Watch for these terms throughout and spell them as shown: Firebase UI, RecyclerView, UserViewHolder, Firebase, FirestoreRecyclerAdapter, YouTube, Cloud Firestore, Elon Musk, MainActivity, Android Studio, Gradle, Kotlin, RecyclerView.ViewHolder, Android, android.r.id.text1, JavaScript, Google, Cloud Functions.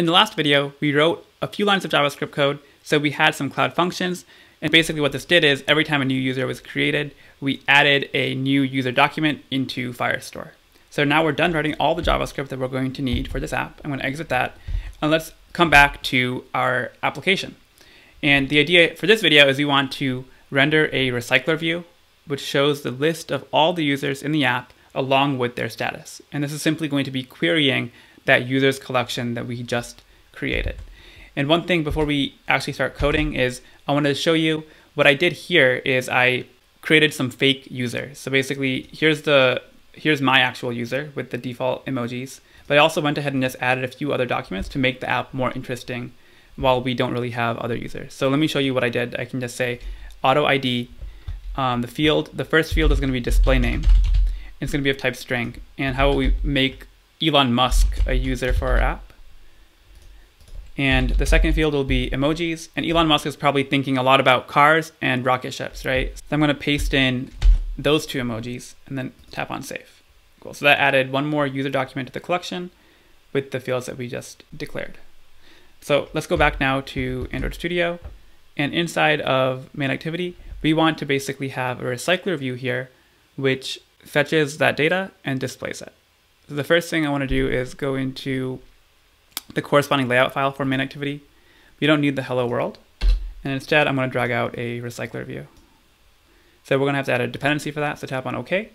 In the last video, we wrote a few lines of JavaScript code, so we had some Cloud Functions, and basically what this did is every time a new user was created, we added a new user document into Firestore. So now we're done writing all the JavaScript that we're going to need for this app. I'm going to exit that, and let's come back to our application. And the idea for this video is we want to render a recycler view, which shows the list of all the users in the app along with their status. And this is simply going to be querying that users collection that we just created. And one thing before we actually start coding is I wanted to show you what I did here is I created some fake users. So basically here's my actual user with the default emojis, but I also went ahead and just added a few other documents to make the app more interesting while we don't really have other users. So let me show you what I did. I can just say auto ID, the first field is going to be display name. It's going to be of type string. And how will we make Elon Musk a user for our app? And the second field will be emojis. And Elon Musk is probably thinking a lot about cars and rocket ships, right? So I'm going to paste in those two emojis and then tap on save. Cool. So that added one more user document to the collection with the fields that we just declared. So let's go back now to Android Studio. And inside of MainActivity, we want to basically have a recycler view here, which fetches that data and displays it. So the first thing I want to do is go into the corresponding layout file for MainActivity. We don't need the hello world. And instead, I'm going to drag out a recycler view. So we're going to have to add a dependency for that. So tap on OK.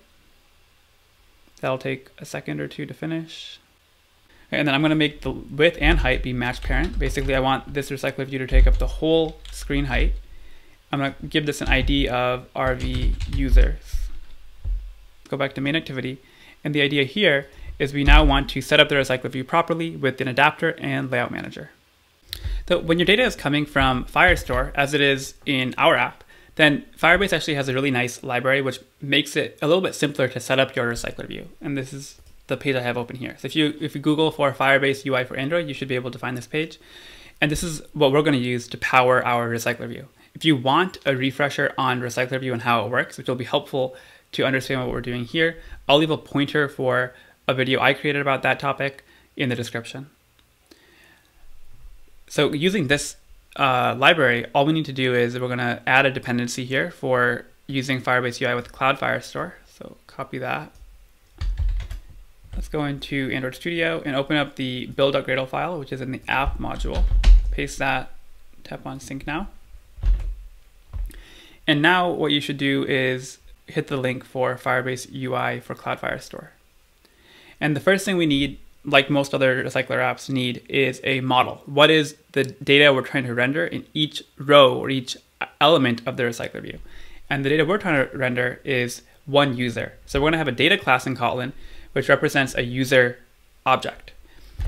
That'll take a second or two to finish. And then I'm going to make the width and height be match parent. Basically, I want this recycler view to take up the whole screen height. I'm going to give this an ID of RV users. Go back to main activity. And the idea here is we now want to set up the recycler view properly with an adapter and layout manager. So when your data is coming from Firestore, as it is in our app, then Firebase actually has a really nice library, which makes it a little bit simpler to set up your recycler view. And this is the page I have open here. So if you Google for Firebase UI for Android, you should be able to find this page. And this is what we're going to use to power our recycler view. If you want a refresher on recycler view and how it works, which will be helpful to understand what we're doing here, I'll leave a pointer for a video I created about that topic in the description. So using this library, all we need to do is we're going to add a dependency here for using Firebase UI with Cloud Firestore. So copy that. Let's go into Android Studio and open up the build.gradle file, which is in the app module. Paste that, tap on sync now. And now what you should do is hit the link for Firebase UI for Cloud Firestore. And the first thing we need, like most other recycler apps need, is a model. What is the data we're trying to render in each row or each element of the recycler view? And the data we're trying to render is one user. So we're going to have a data class in Kotlin, which represents a user object.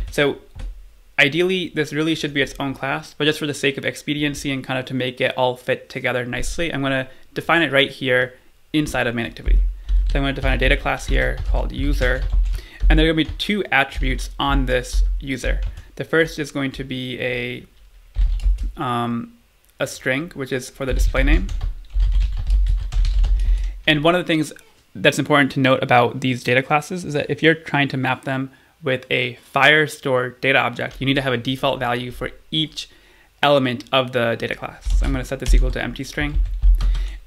So ideally, this really should be its own class, but just for the sake of expediency and kind of to make it all fit together nicely, I'm going to define it right here inside of MainActivity. So I'm going to define a data class here called user, and there are going to be two attributes on this user. The first is going to be a string, which is for the display name. And one of the things that's important to note about these data classes is that if you're trying to map them with a Firestore data object, you need to have a default value for each element of the data class. So I'm going to set this equal to empty string.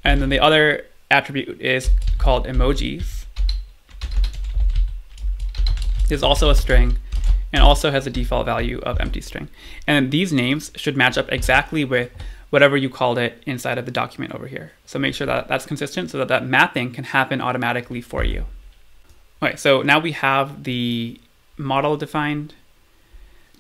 And then the other attribute is called emojis. It's also a string and also has a default value of empty string. And these names should match up exactly with whatever you called it inside of the document over here. So make sure that that's consistent so that that mapping can happen automatically for you. All right, so now we have the model defined.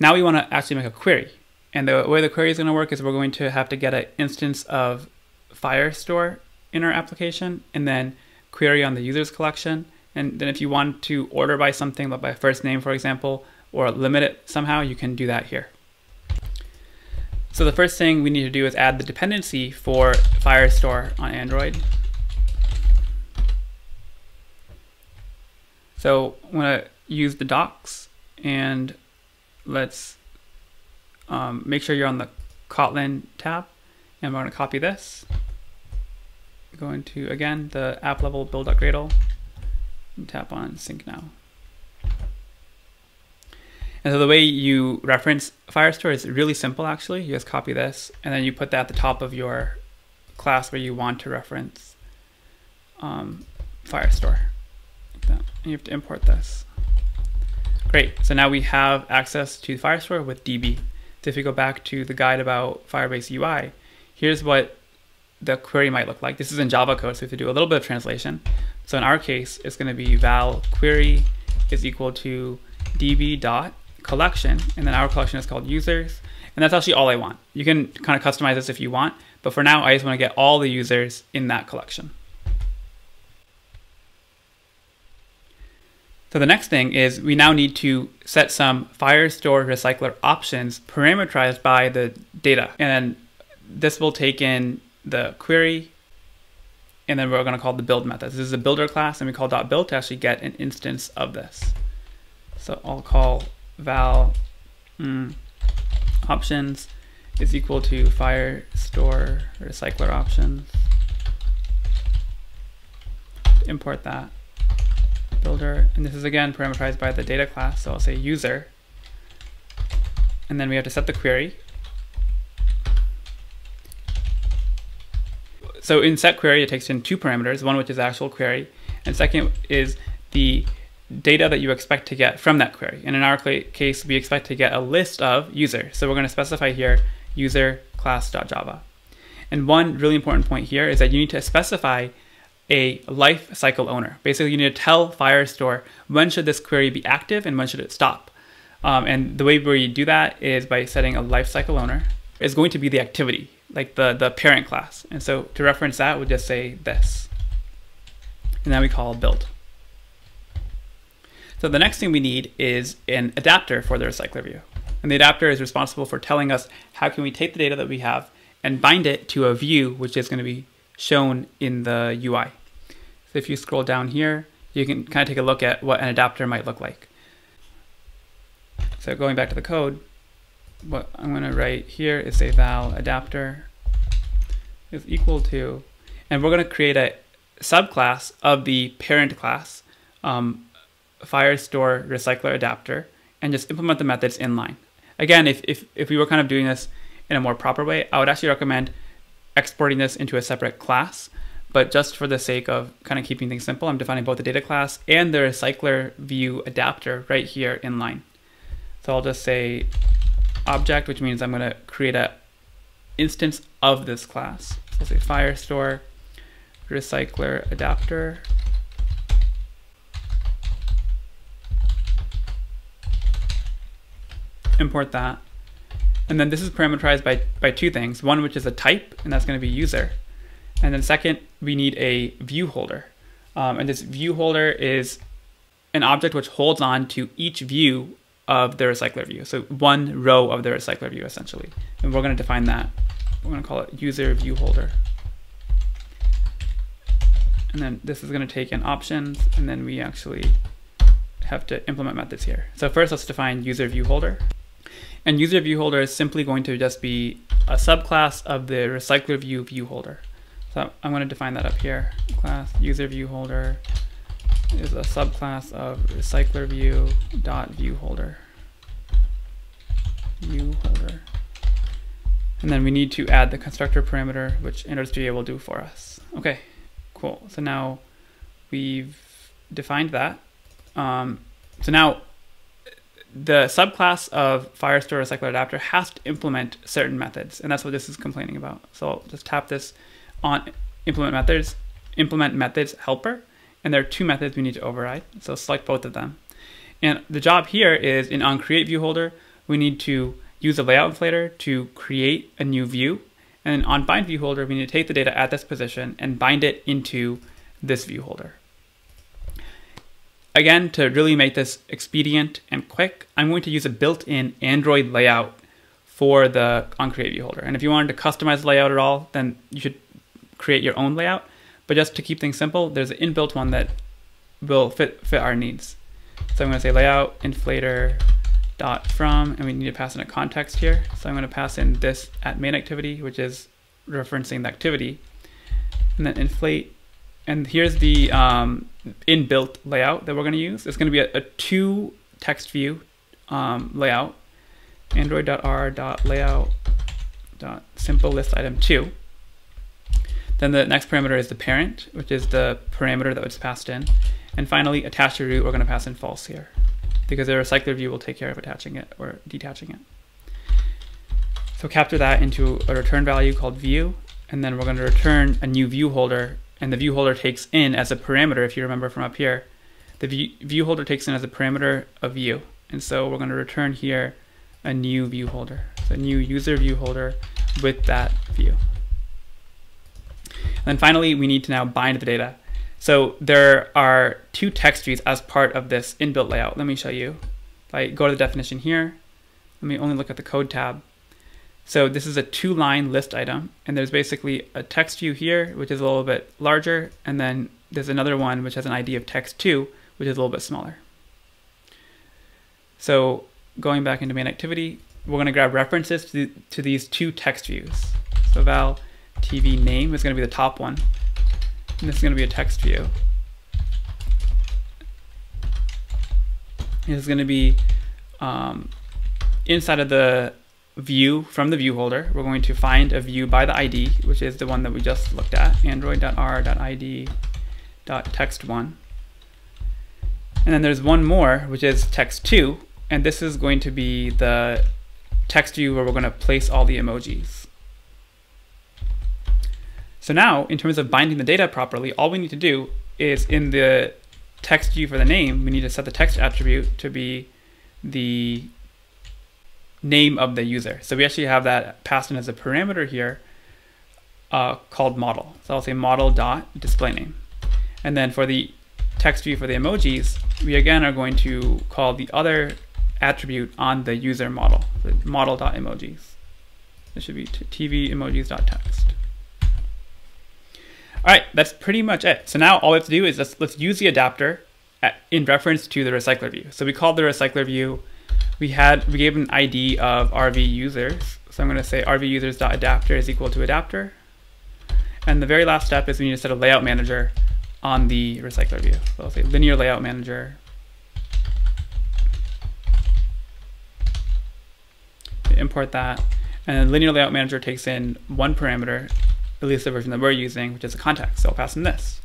Now we want to actually make a query. And the way the query is going to work is we're going to have to get an instance of Firestore in our application and then query on the user's collection. And then if you want to order by something, like by first name, for example, or limit it somehow, you can do that here. So the first thing we need to do is add the dependency for Firestore on Android. So I'm going to use the docs, and let's make sure you're on the Kotlin tab, and we're going to copy this. Go into, again, the app level build.gradle, and tap on sync now. And so the way you reference Firestore is really simple, actually. You just copy this, and then you put that at the top of your class where you want to reference Firestore. Like that. And you have to import this. Great, so now we have access to Firestore with DB. So if we go back to the guide about Firebase UI, here's what the query might look like. This is in Java code, so we have to do a little bit of translation. So in our case, it's gonna be val query is equal to db.collection, and then our collection is called users, and that's actually all I want. You can kind of customize this if you want, but for now, I just wanna get all the users in that collection. So the next thing is we now need to set some Firestore Recycler options parameterized by the data. And this will take in the query, and then we're gonna call the build method. This is a builder class, and we call .build to actually get an instance of this. So I'll call val options is equal to Firestore Recycler Options. Import that. Builder, and this is again parameterized by the data class, so I'll say user, and then we have to set the query. So in set query, it takes in two parameters, one which is actual query, and second is the data that you expect to get from that query. And in our case, we expect to get a list of users, so we're going to specify here user class.java. And one really important point here is that you need to specify a life cycle owner. Basically, you need to tell Firestore when should this query be active and when should it stop. And the way where you do that is by setting a life cycle owner. It's going to be the activity, like the parent class. And so to reference that, we'll just say this. And then we call build. So the next thing we need is an adapter for the recycler view. And the adapter is responsible for telling us how can we take the data that we have and bind it to a view, which is going to be shown in the UI. So if you scroll down here, you can kind of take a look at what an adapter might look like. So going back to the code, what I'm going to write here is say val adapter is equal to, and we're going to create a subclass of the parent class, Firestore Recycler Adapter, and just implement the methods inline. Again, if we were kind of doing this in a more proper way, I would actually recommend exporting this into a separate class, but just for the sake of kind of keeping things simple, I'm defining both the data class and the recycler view adapter right here in line. So I'll just say object, which means I'm going to create an instance of this class. So I'll say Firestore Recycler Adapter. Import that. And then this is parameterized by two things. One, which is a type, and that's going to be user. And then second, we need a view holder. And this view holder is an object which holds on to each view of the recycler view. So one row of the recycler view, essentially. And we're going to define that. We're going to call it user view holder. And then this is going to take in options, and then we actually have to implement methods here. So first, let's define user view holder. And UserViewHolder is simply going to just be a subclass of the RecyclerView.ViewHolder. So I'm going to define that up here. Class UserViewHolder is a subclass of RecyclerView.ViewHolder. ViewHolder. And then we need to add the constructor parameter, which Android Studio will do for us. Okay, cool. So now we've defined that. So now the subclass of Firestore Recycler Adapter has to implement certain methods, and that's what this is complaining about. So I'll just tap this on implement methods helper, and there are two methods we need to override. So select both of them. And the job here is in on create view holder, we need to use a layout inflator to create a new view, and on bind view holder, we need to take the data at this position and bind it into this view holder. Again, to really make this expedient and quick, I'm going to use a built-in Android layout for the onCreateViewHolder. And if you wanted to customize the layout at all, then you should create your own layout. But just to keep things simple, there's an inbuilt one that will fit our needs. So I'm going to say layout inflator dot from, and we need to pass in a context here. So I'm going to pass in this at MainActivity, which is referencing the activity, and then inflate. And here's the inbuilt layout that we're going to use. It's going to be a two text view layout, android.r.layout.simple_list_item_two. Then the next parameter is the parent, which is the parameter that was passed in. And finally, attach to root, we're going to pass in false here, because the recycler view will take care of attaching it or detaching it. So capture that into a return value called view, and then we're going to return a new view holder. And the view holder takes in as a parameter, if you remember from up here, the view holder takes in as a parameter of view. And so we're going to return here a new view holder, so a new user view holder with that view. And then finally, we need to now bind the data. So there are two text views as part of this inbuilt layout. Let me show you. If I go to the definition here, let me only look at the code tab. So this is a two-line list item, and there's basically a text view here, which is a little bit larger, and then there's another one which has an ID of text2, which is a little bit smaller. So going back into MainActivity, we're going to grab references to these two text views. So val TV name is going to be the top one, and this is going to be a text view. It is going to be inside of the view from the view holder. We're going to find a view by the ID, which is the one that we just looked at, android.r.id.text1. And then there's one more, which is text2, and this is going to be the text view where we're going to place all the emojis. So now, in terms of binding the data properly, all we need to do is in the text view for the name, we need to set the text attribute to be the name of the user. So we actually have that passed in as a parameter here called model. So I'll say model.displayName. And then for the text view for the emojis, we again are going to call the other attribute on the user model, so model.emojis. This should be tv emojis.text. All right, that's pretty much it. So now all we have to do is let's use the adapter in reference to the recycler view. So we called the recycler view. We gave an ID of rvusers. So I'm going to say rvusers.adapter is equal to adapter. And the very last step is we need to set a layout manager on the recycler view. So I'll say linear layout manager. Import that. And linear layout manager takes in one parameter, at least the version that we're using, which is a context. So I'll pass in this.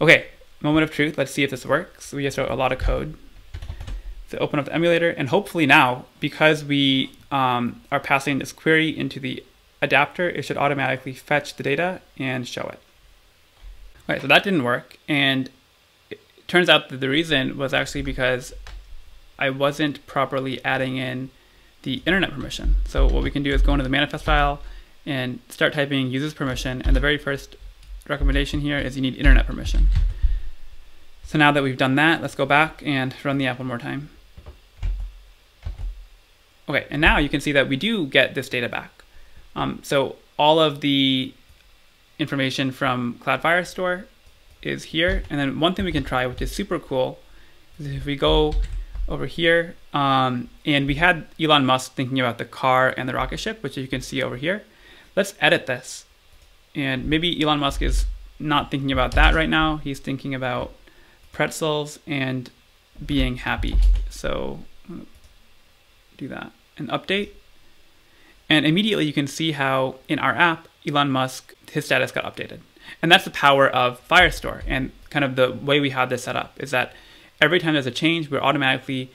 Okay, moment of truth. Let's see if this works. We just wrote a lot of code. So open up the emulator, and hopefully now, because we are passing this query into the adapter, it should automatically fetch the data and show it. All right, so that didn't work, and it turns out that the reason was actually because I wasn't properly adding in the internet permission. So what we can do is go into the manifest file and start typing user's permission, and the very first recommendation here is you need internet permission. So now that we've done that, let's go back and run the app one more time. Okay, and now you can see that we do get this data back. So all of the information from Cloud Firestore is here, and then one thing we can try, which is super cool, is if we go over here, and we had Elon Musk thinking about the car and the rocket ship, which you can see over here. Let's edit this. And maybe Elon Musk is not thinking about that right now. He's thinking about pretzels and being happy. So do that and update. And immediately you can see how in our app, Elon Musk, his status got updated. And that's the power of Firestore and kind of the way we have this set up is that every time there's a change, we're automatically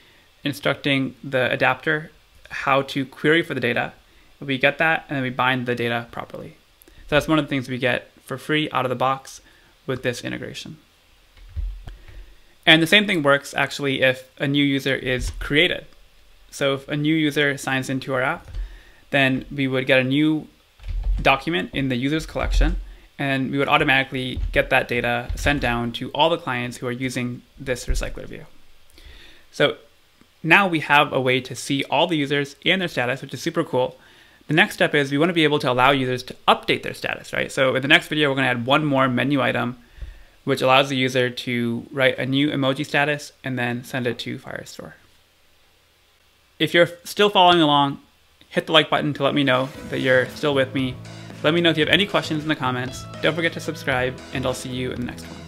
instructing the adapter how to query for the data. We get that, and then we bind the data properly. So that's one of the things we get for free out of the box with this integration. And the same thing works actually if a new user is created. So if a new user signs into our app, then we would get a new document in the users collection, and we would automatically get that data sent down to all the clients who are using this recycler view. So now we have a way to see all the users and their status, which is super cool. The next step is we want to be able to allow users to update their status, right? So in the next video, we're going to add one more menu item, which allows the user to write a new emoji status and then send it to Firestore. If you're still following along, hit the like button to let me know that you're still with me. Let me know if you have any questions in the comments. Don't forget to subscribe, and I'll see you in the next one.